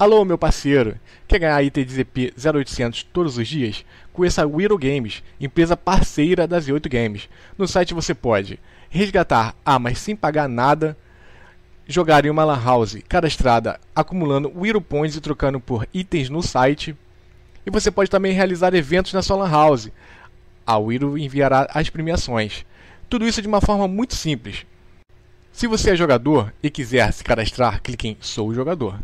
Alô, meu parceiro! Quer ganhar item de ZP 0800 todos os dias? Conheça a Wyro Games, empresa parceira da Z8 Games. No site você pode resgatar armas sem pagar nada, jogar em uma lan house cadastrada, acumulando Wyro Points e trocando por itens no site. E você pode também realizar eventos na sua lan house. A Wyro enviará as premiações. Tudo isso de uma forma muito simples. Se você é jogador e quiser se cadastrar, clique em Sou Jogador.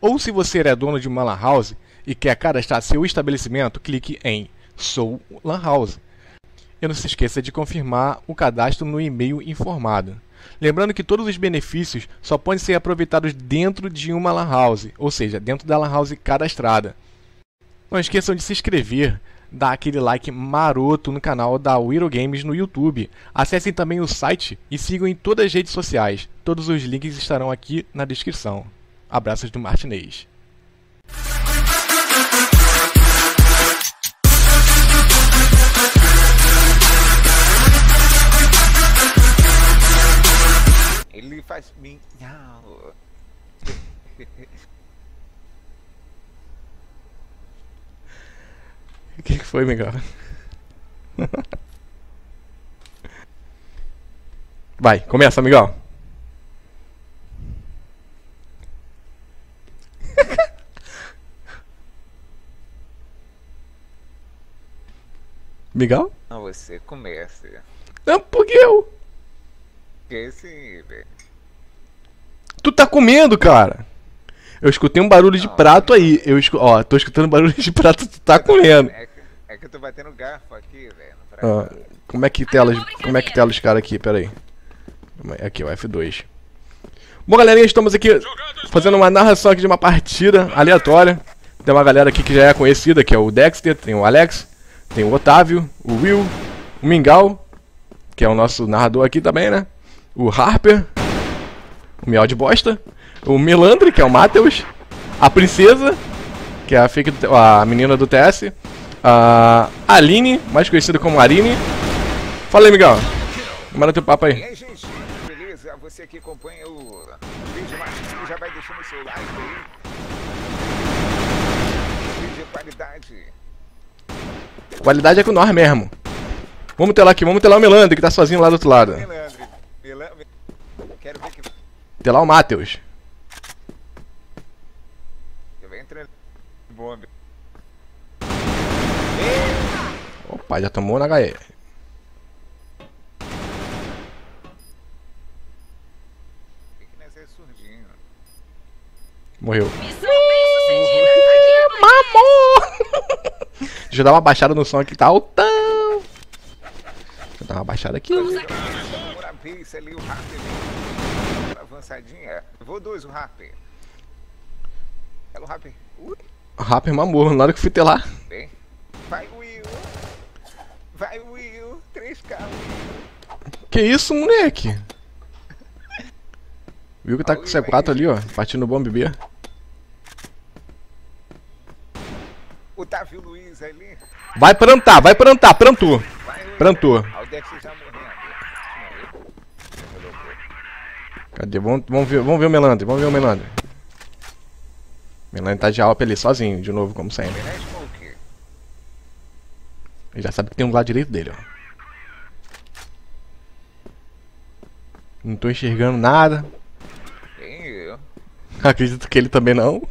Ou se você é dono de uma lan house e quer cadastrar seu estabelecimento, clique em Sou Lan House. E não se esqueça de confirmar o cadastro no e-mail informado. Lembrando que todos os benefícios só podem ser aproveitados dentro de uma lan house, ou seja, dentro da lan house cadastrada. Não esqueçam de se inscrever, dar aquele like maroto no canal da Wyro Games no YouTube. Acessem também o site e sigam em todas as redes sociais. Todos os links estarão aqui na descrição. Abraços do Martinez. Ele faz mim. O que foi, Miguel? Vai, começa, Miguel. Miguel? Não, você começa. Não, porque eu? Porque sim, velho. Tu tá comendo, cara. Eu escutei um barulho de prato aí. Eu ó, tô escutando barulho de prato, tu tá comendo. É que eu tô batendo garfo aqui, velho. Como é que tela os caras aqui? Pera aí. Aqui, o F2. Bom, galerinha, estamos aqui fazendo uma narração aqui de uma partida aleatória. Tem uma galera aqui que já é conhecida, que é o Dexter, tem o Alex, tem o Otávio, o Will, o Mingau, que é o nosso narrador aqui também, né? O Harper, o Miau de Bosta, o Melandre, que é o Matheus, a Princesa, que é a, fake do, a menina do TS, a Aline, mais conhecida como Arine. Fala aí, Mingau. Manda teu papo aí. E aí, gente, beleza? Você que acompanha o vídeo, mas já vai deixando o seu like aí. Vídeo de qualidade. Qualidade é com nós mesmo. Vamos telar aqui, vamos telar o Melandre, que tá sozinho lá do outro lado. Melandre. Quero ver que... Telar o Matheus. Opa, já tomou na HE. Morreu. Mamou! Deixa eu dar uma baixada no som aqui, tá altão! Deixa eu dar uma baixada aqui. O Rapper mamou, na hora que eu fui telar. Vai, Will! Vai, Will! 3K! Que isso, moleque? Viu que tá com o C4 ali, ó, partindo no bomb B. Otávio Luiz ali. Vai plantar, plantou. Plantou. Cadê? Vamos ver o Melandre, vamos ver o Melandre. Melandre tá de alpa ali sozinho, de novo, como sempre. Ele já sabe que tem um lado direito dele, ó. Não tô enxergando nada. Acredito que ele também não.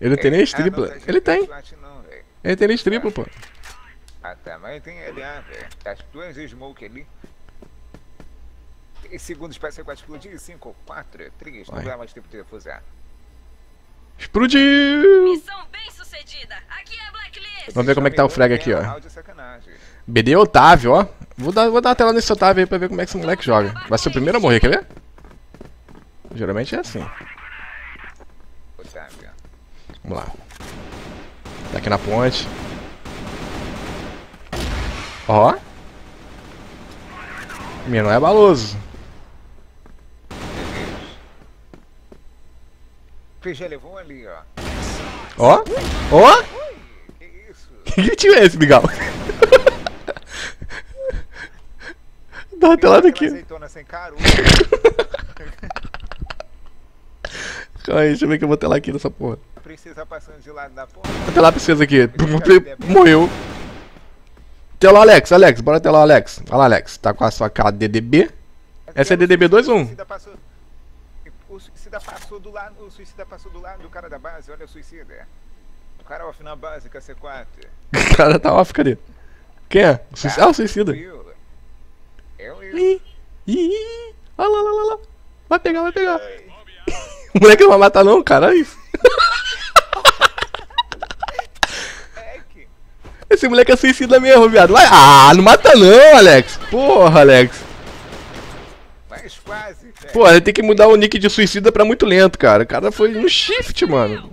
Ele não tem nem tripla. Tá, ele tem. Ele tem nem tripla, pô. Ah, tá, mas ele tem LA, velho. As duas smoke ali. 3 segundos pra C4 explodir. 5, 4, 3. Não dá mais tempo de defusar. Explodiu! Missão bem sucedida. Aqui é a Blacklist. Vamos ver como é que tá o frag aqui, ó. BD Otávio, ó. Vou dar uma tela nesse Otávio aí pra ver como é que esse moleque joga. Vai ser o primeiro a morrer, quer ver? Geralmente é assim. Vamos lá. Tá aqui na ponte. Ó. Menino é baloso. PG levou ali, ó. Ó. Ó. Que isso? Que tio é esse, Miguel? Dá uma telada aqui. Calma aí, deixa eu ver que eu vou telar aqui nessa porra. Princesa passando de lado da porra. Vou telar a princesa aqui. Morreu. Telou Alex, bora telar o Alex. Olha lá, Alex, tá com a sua cara DDB. Essa é DDB 21. O suicida passou do lado do cara da base, olha o suicida. O cara off na base, KC4. O cara tá off, cadê? Quem é? O suicida. Ah, o suicida. É o Will. Ih, olha lá, Vai pegar, O moleque não vai matar não, caralho. Esse moleque é suicida mesmo, viado. Vai. Ah, não mata não, Alex. Porra, Alex. Mas quase, velho. Pô, ele tem que mudar o nick de suicida pra muito lento, cara. O cara foi no shift, mano.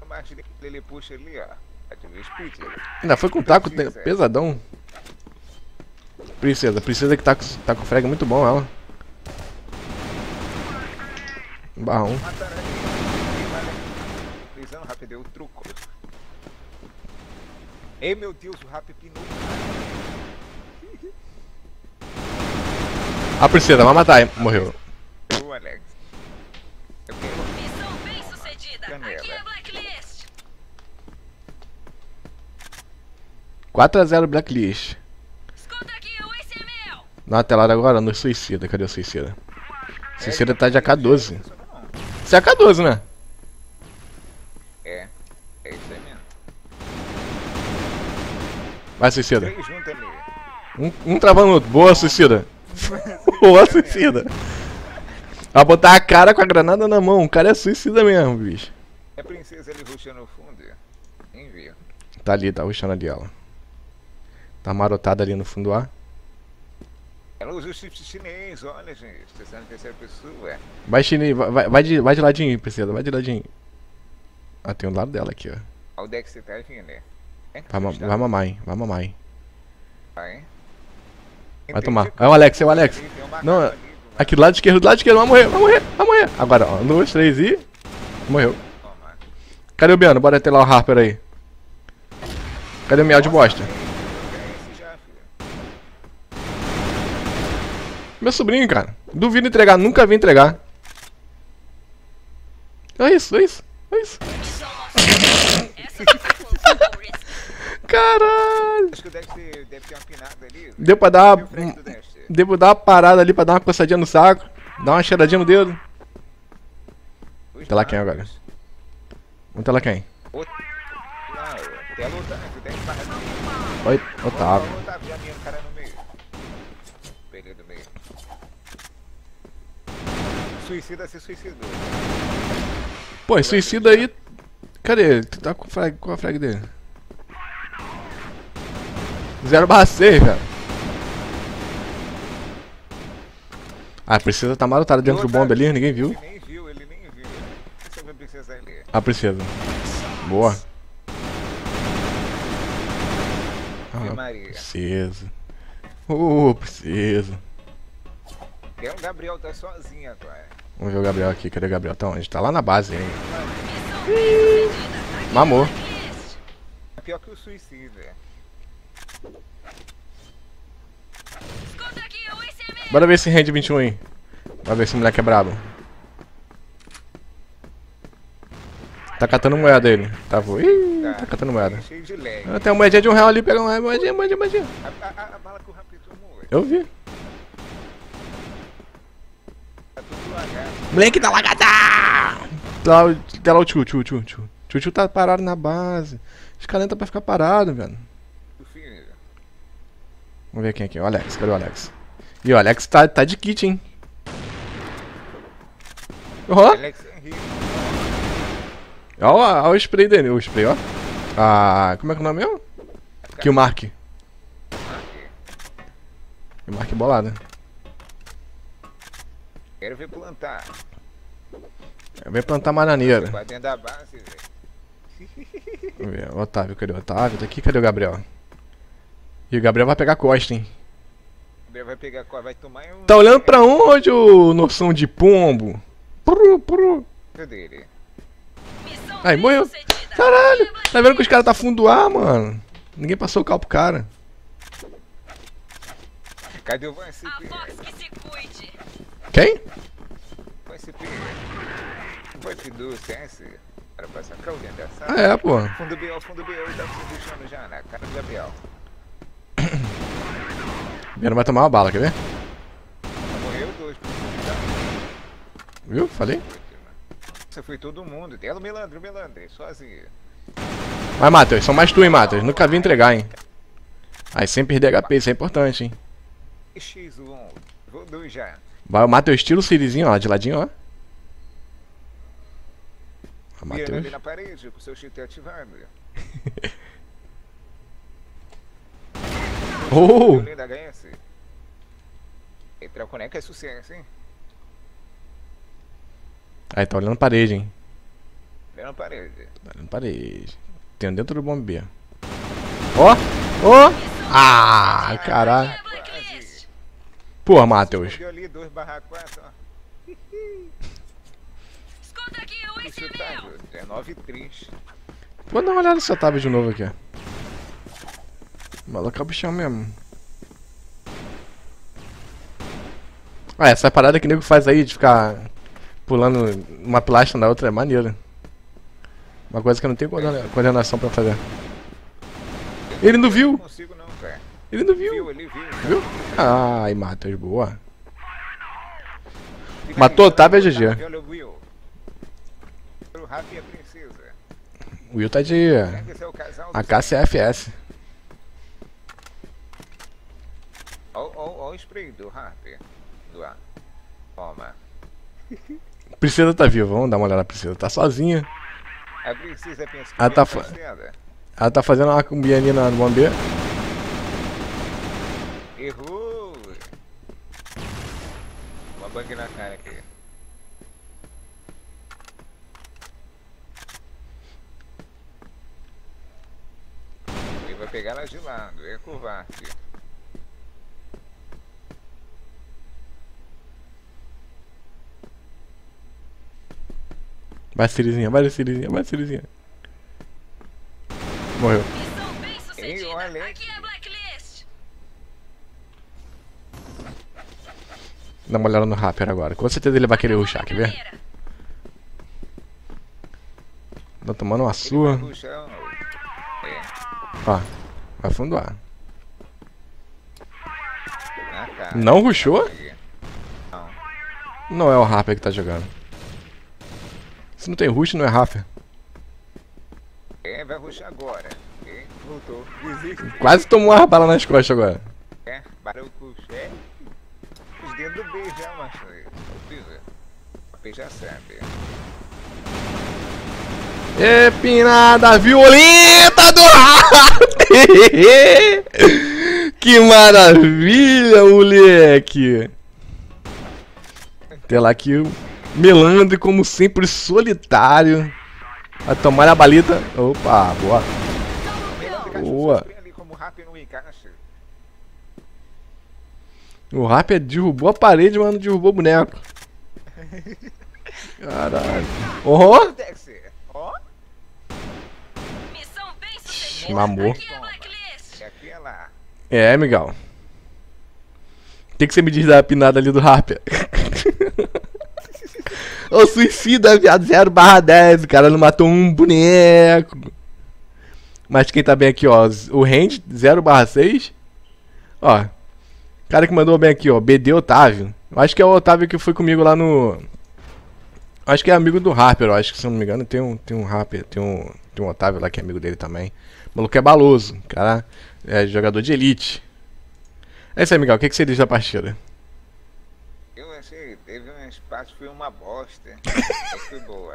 A marcha dele puxa ali, ó. Ainda foi com o taco pesadão. Princesa, que tá com frag muito bom, ela. Barrão. Prisão rápido, deu o truco. Ei, meu Deus, o rap pinou. A princesa vai matar, hein? Morreu. Boa, Alex. Missão bem sucedida. Aqui é Blacklist. 4-0 Blacklist. Escuta aqui, o ICML. Na telada agora, no suicida. Cadê o suicida? O suicida tá de AK-12. Isso é AK-12, né? É isso aí mesmo. Vai, suicida. Um travando o outro. Boa, suicida. Boa, suicida. Vai botar a cara com a granada na mão. O cara é suicida mesmo, bicho. É princesa ali rushando no fundo. Envia. Tá ali, tá rushando ali ela. Tá marotada ali no fundo A. Ela usa o shift chinês, olha, gente. Está na terceira pessoa. Vai, chinês. Vai de ladinho, princesa. Vai de ladinho. Ah, tem um lado dela aqui, ó. Onde é que você tá vindo, né? Vai mamar, hein? Vai mamar, hein? Vai tomar. É o Alex, Não, aqui do lado esquerdo, vai morrer, Agora, ó, 1, 2, 3 e... morreu. Cadê o Biano? Bora ter lá o Harper aí. Cadê o Miau de bosta? Meu sobrinho, cara. Duvido entregar, nunca vi entregar. É isso, Caralho! Acho que deve ter uma pinada ali. Deu pra dar uma... devo dar uma parada ali pra dar uma coçadinha no saco. Dar uma cheiradinha no dedo. Tela quem agora? Vamos telar quem? Oi, Otávio. Suicida se suicidou. Pô, suicida aí... cadê ele? Tu tá com a frag, dele? 0/6, velho. A princesa tá marotada dentro do bomba ali, ninguém viu. Ele nem viu, Essa é a princesa ali. A princesa. Boa. Ah, princesa. Ô, princesa. É o Gabriel, tá sozinho agora. Vamos ver o Gabriel aqui, cadê o Gabriel? Tá onde? Tá lá na base, hein? Mamou. É pior que o suicídio. Bora ver esse Hand 21 aí. Bora ver se o moleque é brabo. Tá catando moeda ele. Tá voando. Tá catando moeda. Tem uma moedinha de R$1 ali. Pega uma moedinha, A bala com o rapito morreu. Eu vi. Moleque tá lagada! Tá lá o tchu. Tchu tá parado na base. Os caras entram pra ficar parado, velho. Vamos ver quem é aqui, o Alex, cadê o Alex? E o Alex tá de kit, hein? Ó! Ó o spray dele, o spray, ó. Ah, como é que é o nome mesmo? Killmark. Killmark bolada. Quero ver plantar. Quero ver plantar bananeira. Vai dentro da base, velho. Vamos ver, o Otávio, cadê o Otávio? Tá aqui, cadê o Gabriel? E o Gabriel vai pegar a costa, hein? Gabriel vai pegar a costa, vai tomar um... tá olhando pra onde, ô noção de pombo? Cadê ele? Aí, morreu. Caralho, tá vendo que os caras tá fundo A, mano? Ninguém passou o carro pro cara. Cadê o Van Cipê? Quem? Van Cipê. É, pô. Fundo BO, tá puxando já na cara do Gabriel. Primeiro vai tomar uma bala, quer ver? Morreu dois, pô. Viu? Falei? Você foi todo mundo. Tem ela, o melandre, sozinho. Vai, Matheus, são mais tu, hein, Matheus. Nunca vi entregar, hein. Aí sem perder HP, isso é importante, hein. X1, vou dois já. Vai, o Matheus tira o Sirizinho, ó, de ladinho, ó. O Matheus. Na parede, com seu cheat ativado. Oh! É sucesso, hein? Aí tá olhando parede, hein? Olhando parede. Tá olhando parede. Tem um dentro do bombe B. Ó! Ó! Ah, caralho! Porra, Matheus! Vou dar uma olhada nessa tab de novo aqui. Malocar o bichão mesmo. Ah, essa parada que o nego faz aí de ficar pulando uma pilastra na outra é maneira. Uma coisa que eu não tenho coordenação pra fazer. Ele não viu! Ele não viu! Viu? Ai, Matheus, boa. Matou o Otávio e a GG. O Will tá de AKCFS. Ó o spray do Harper. Toma. Priscila tá viva, vamos dar uma olhada na Priscila. Tá sozinha. Ela tá fazendo uma cumbinha ali no bombeiro. Errou! Uma bug na cara aqui. Ele vai pegar ela de lado, é covarde. Vai, Sirizinha, vai, Sirizinha, vai, Sirizinha. Morreu. Ei, olha. Aqui é a Blacklist. Dá uma olhada no Rapper agora. Com certeza ele vai querer rushar, quer ver? Tá tomando uma sua. Ó, vai afundar. Não rushou? Não é o Rapper que tá jogando. Se não tem rush, não é Rafa. É, vai rushar agora. É, voltou. Desiste. Quase tomou uma bala nas costas agora. É, barulho o cu. É. Os dedos do B já, macho. O B já serve. É, pinada violenta do Rafa! Que maravilha, moleque! Até lá que eu... Melandre, como sempre, solitário. A tomar a balita. Opa, boa. Boa. O Rapper derrubou a parede, mas não derrubou o boneco. Caralho. Oh! Mamou. É, Miguel. O que você me diz da pinada ali do Rapper? Ô, suicida, viado, 0/10, o cara não matou um boneco. Mas quem tá bem aqui, ó, o Hand, 0/6. Ó, o cara que mandou bem aqui, ó, BD Otávio. Eu acho que é o Otávio que foi comigo lá no... Acho que é amigo do Harper, ó, acho que se eu não me engano tem um Harper, tem um Otávio lá que é amigo dele também. O maluco é baloso, cara, é jogador de elite. É isso aí, Miguel, o que você diz da partida? Teve um espaço, foi uma bosta. Foi boa.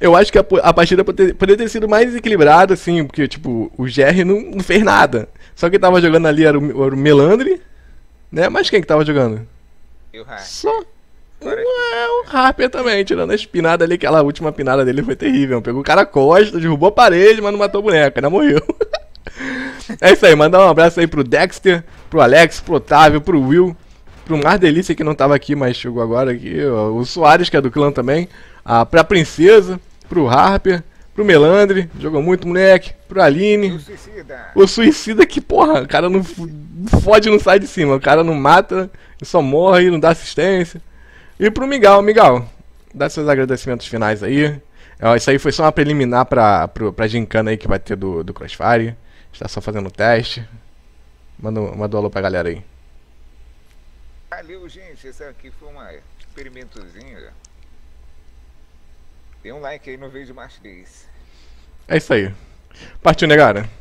Eu acho que a partida poderia ter sido mais equilibrada, assim, porque, tipo, o GR não fez nada. Só que quem tava jogando ali era o Melandre, né? Mas quem que tava jogando? E o Harper. Só. O Harper também, tirando a espinada ali, aquela última pinada dele foi terrível. Pegou o cara a costa, derrubou a parede, mas não matou o boneco, ainda morreu. É isso aí, mandar um abraço aí pro Dexter, pro Alex, pro Otávio, pro Will, pro Mar Delícia que não tava aqui, mas chegou agora aqui, ó, o Soares, que é do clã também, pra Princesa, pro Harper, pro Melandre, jogou muito, moleque, pro Aline, o Suicida que, porra, o cara não fode, não sai de cima, o cara não mata, só morre, não dá assistência, E pro Miguel, Miguel, dá seus agradecimentos finais aí. Isso aí foi só uma preliminar pra gincana aí que vai ter do Crossfire. Está só fazendo o teste. Manda um alô pra galera aí. Valeu, gente. Esse aqui foi um experimentozinho. Dê um like aí no vídeo mais 10. É isso aí. Partiu, negada.